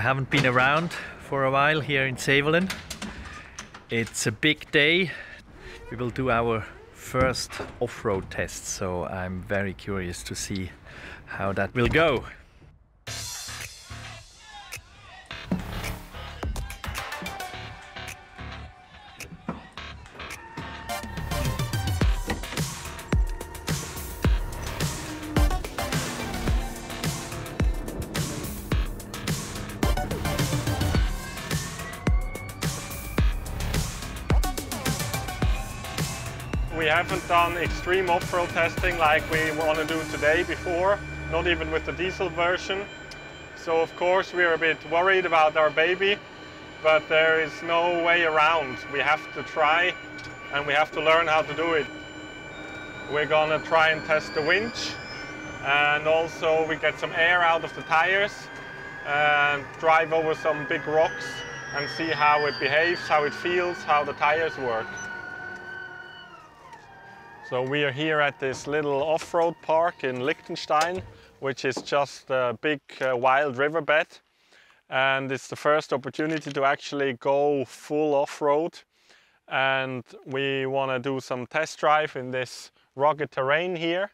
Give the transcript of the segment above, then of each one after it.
I haven't been around for a while here in Savelin. It's a big day. We will do our first off-road test, so I'm very curious to see how that will go. We haven't done extreme off-road testing like we want to do today before, not even with the diesel version. So of course we are a bit worried about our baby, but there is no way around. We have to try and we have to learn how to do it. We're gonna try and test the winch, and also we get some air out of the tires and drive over some big rocks and see how it behaves, how it feels, how the tires work. So we are here at this little off-road park in Liechtenstein, which is just a big wild riverbed. And it's the first opportunity to actually go full off-road. And we want to do some test drive in this rugged terrain here,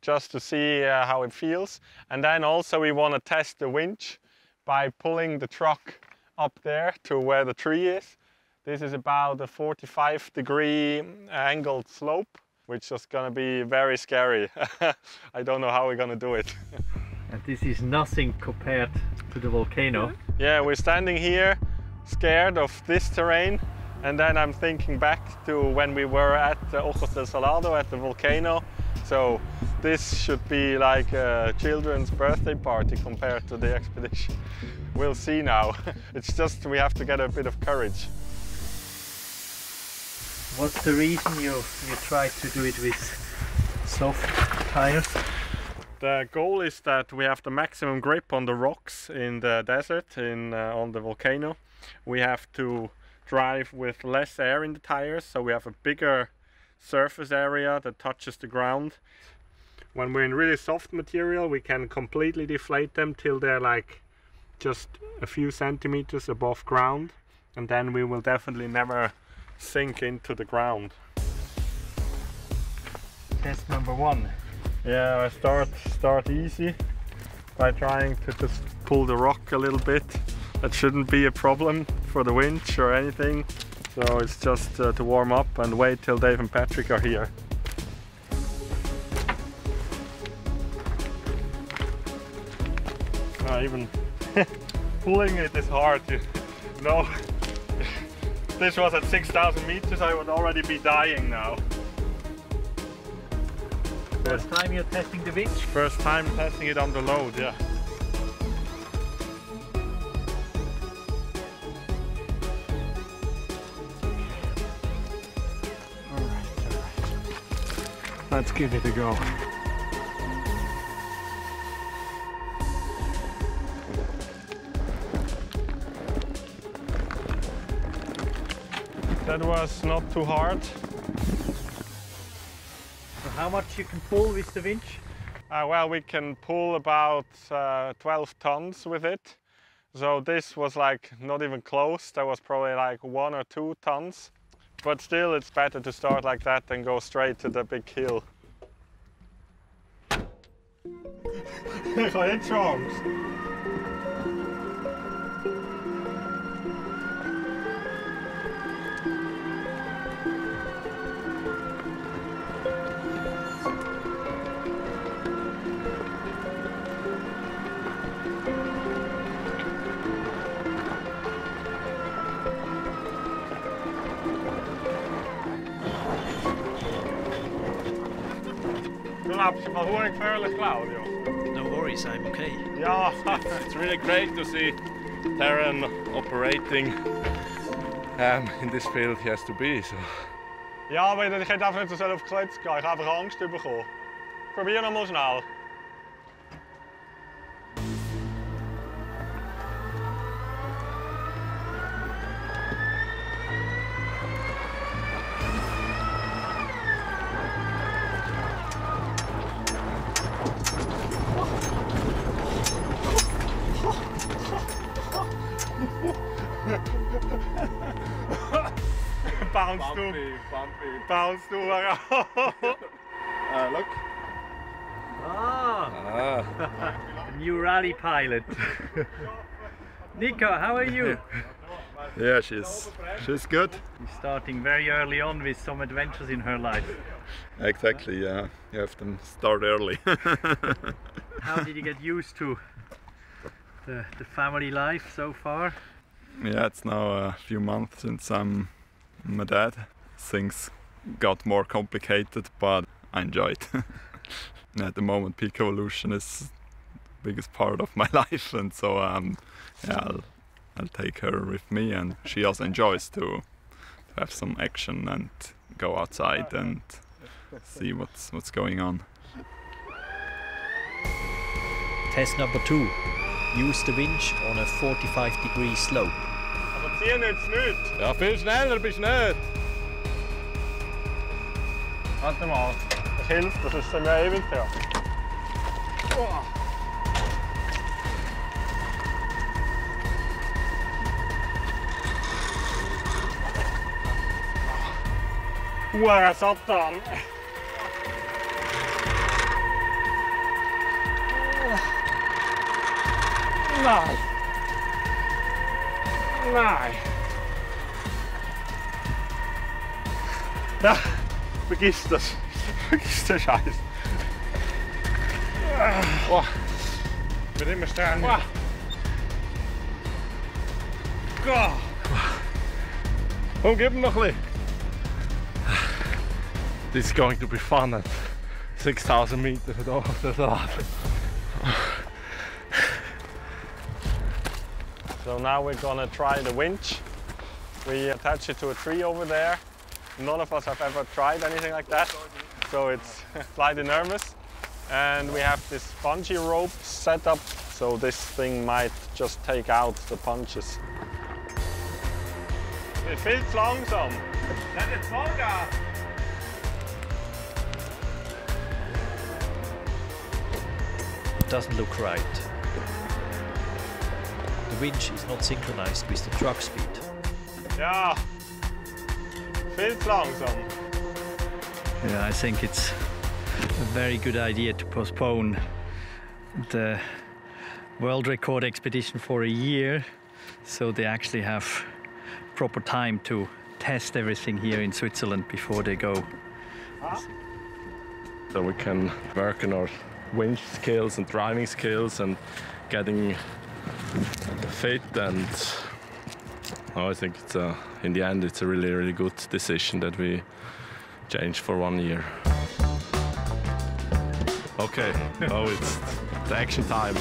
just to see how it feels. And then also we want to test the winch by pulling the truck up there to where the tree is. This is about a 45-degree angled slope, which is going to be very scary. I don't know how we're going to do it. And this is nothing compared to the volcano. Yeah, we're standing here scared of this terrain, and then I'm thinking back to when we were at Ojos del Salado at the volcano. So this should be like a children's birthday party compared to the expedition. We'll see now. It's just we have to get a bit of courage. What's the reason you try to do it with soft tires? The goal is that we have the maximum grip on the rocks in the desert, on the volcano. We have to drive with less air in the tires, so we have a bigger surface area that touches the ground. When we're in really soft material, we can completely deflate them till they're like just a few centimeters above ground, and then we will definitely never sink into the ground. Test number one. Yeah, I start easy by trying to just pull the rock a little bit. That shouldn't be a problem for the winch or anything. So it's just to warm up and wait till Dave and Patrick are here. Even pulling it is hard, you know. This was at 6,000 meters, I would already be dying now. First time you're testing the winch? First time testing it on the load, yeah. All right. Let's give it a go. That was not too hard. So how much you can pull with the winch? Well, we can pull about 12 tons with it. So this was like not even close. That was probably like 1 or 2 tons. But still, it's better to start like that than go straight to the big hill. No worries, I'm okay. Yeah, it's really great to see Terren operating in this field he has to be. So. Ja, weet je, ik ga even niet zo zelf gekletst gaan. Ik ga even angst overkomen. Probeer nog maar snel. bounced all around. Look. Ah. New rally pilot. Nico, how are you? Yeah, she's good. She's starting very early on with some adventures in her life. Exactly, yeah. You have to start early. How did you get used to the family life so far? Yeah, it's now a few months since I'm a dad. Things got more complicated, but I enjoy it. At the moment, Peak Evolution is the biggest part of my life, and so yeah, I'll take her with me, and she also enjoys to have some action and go outside and see what's going on. Test number 2. Use the winch on a 45-degree slope. Aber zieh jetzt nicht! Ja, viel schneller bist du nicht! Warte mal, das hilft, das ist so mehr eventuell. Oh. Satan! Nein! Nein! Da! Vergiss das! Vergiss den Scheiß! Oh. Wird immer strenger! Oh. Komm, gib ihm noch ein bisschen! This is going to be fun at 6,000 meters at Ojos del Salado. So now we're gonna try the winch. We attach it to a tree over there. None of us have ever tried anything like that, so it's slightly nervous. And we have this bungee rope set up, so this thing might just take out the punches. It feels langsam. That's it. Doesn't look right. The winch is not synchronized with the truck speed. Yeah, feels langsam. Yeah, I think it's a very good idea to postpone the world record expedition for a year, so they actually have proper time to test everything here in Switzerland before they go. Huh? So we can work on our winch skills and driving skills and getting fit, and I think it's in the end it's a really good decision that we change for 1 year. Okay, now it's the action time.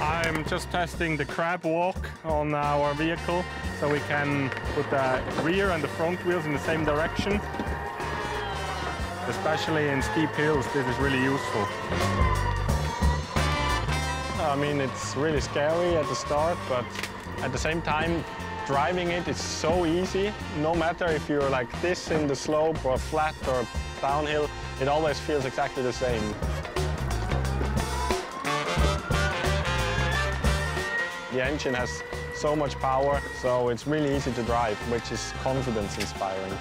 I'm just testing the crab walk on our vehicle, so we can put the rear and the front wheels in the same direction. Especially in steep hills, this is really useful. I mean, it's really scary at the start, but at the same time, driving it is so easy. No matter if you're like this in the slope or flat or downhill, it always feels exactly the same. The engine has so much power, so it's really easy to drive, which is confidence inspiring.